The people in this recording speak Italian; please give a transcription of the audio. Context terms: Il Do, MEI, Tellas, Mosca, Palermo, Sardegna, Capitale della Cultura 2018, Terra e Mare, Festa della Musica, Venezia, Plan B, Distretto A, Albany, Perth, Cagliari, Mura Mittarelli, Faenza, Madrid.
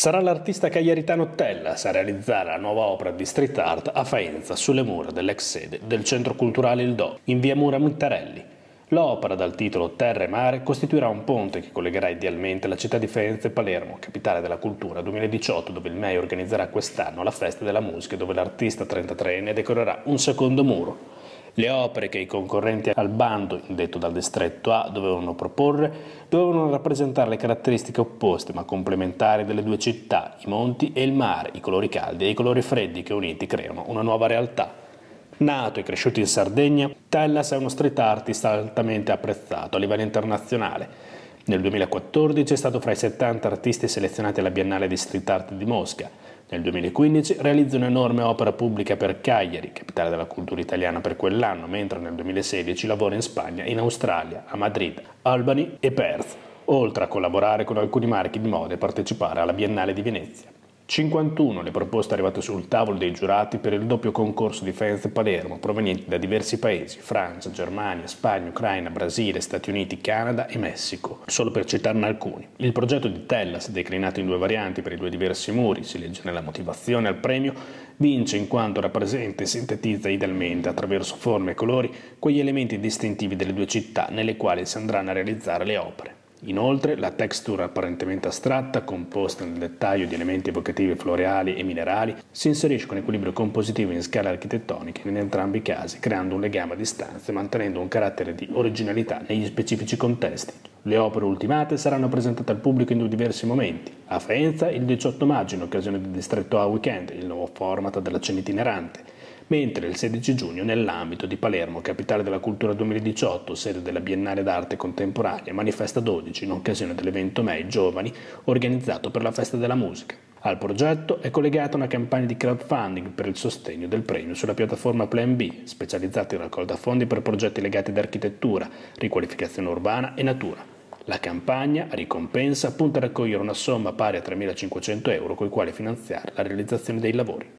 Sarà l'artista cagliaritano Tellas a realizzare la nuova opera Distretto A a Faenza, sulle mura dell'ex sede del Centro Culturale Il Do, in via Mura Mittarelli. L'opera, dal titolo Terra e Mare, costituirà un ponte che collegherà idealmente la città di Faenza e Palermo, capitale della cultura 2018, dove il MEI organizzerà quest'anno la Festa della Musica, dove l'artista 33enne decorerà un secondo muro. Le opere che i concorrenti al bando, indetto dal Distretto A, dovevano proporre, dovevano rappresentare le caratteristiche opposte ma complementari delle due città, i monti e il mare, i colori caldi e i colori freddi che uniti creano una nuova realtà. Nato e cresciuto in Sardegna, Tellas è uno street artist altamente apprezzato a livello internazionale. Nel 2014 è stato fra i 70 artisti selezionati alla Biennale di Street Art di Mosca. Nel 2015 realizza un'enorme opera pubblica per Cagliari, capitale della cultura italiana per quell'anno, mentre nel 2016 lavora in Spagna, in Australia, a Madrid, Albany e Perth, oltre a collaborare con alcuni marchi di moda e partecipare alla Biennale di Venezia. 51 le proposte arrivate sul tavolo dei giurati per il doppio concorso di Faenza e Palermo, provenienti da diversi paesi: Francia, Germania, Spagna, Ucraina, Brasile, Stati Uniti, Canada e Messico, solo per citarne alcuni. Il progetto di Tellas, declinato in due varianti per i due diversi muri, si legge nella motivazione al premio, vince in quanto rappresenta e sintetizza idealmente, attraverso forme e colori, quegli elementi distintivi delle due città nelle quali si andranno a realizzare le opere. Inoltre, la texture apparentemente astratta, composta nel dettaglio di elementi evocativi floreali e minerali, si inserisce con equilibrio compositivo in scala architettonica in entrambi i casi, creando un legame a distanza e mantenendo un carattere di originalità negli specifici contesti. Le opere ultimate saranno presentate al pubblico in due diversi momenti. A Faenza il 18 maggio, in occasione del Distretto A Weekend, il nuovo format della cena itinerante, mentre il 16 giugno nell'ambito di Palermo, capitale della cultura 2018, sede della Biennale d'arte contemporanea, manifesta 12 in occasione dell'evento MEI Giovani organizzato per la Festa della Musica. Al progetto è collegata una campagna di crowdfunding per il sostegno del premio sulla piattaforma Plan B, specializzata in raccolta fondi per progetti legati ad architettura, riqualificazione urbana e natura. La campagna, a ricompensa, punta a raccogliere una somma pari a 3.500 euro coi quali finanziare la realizzazione dei lavori.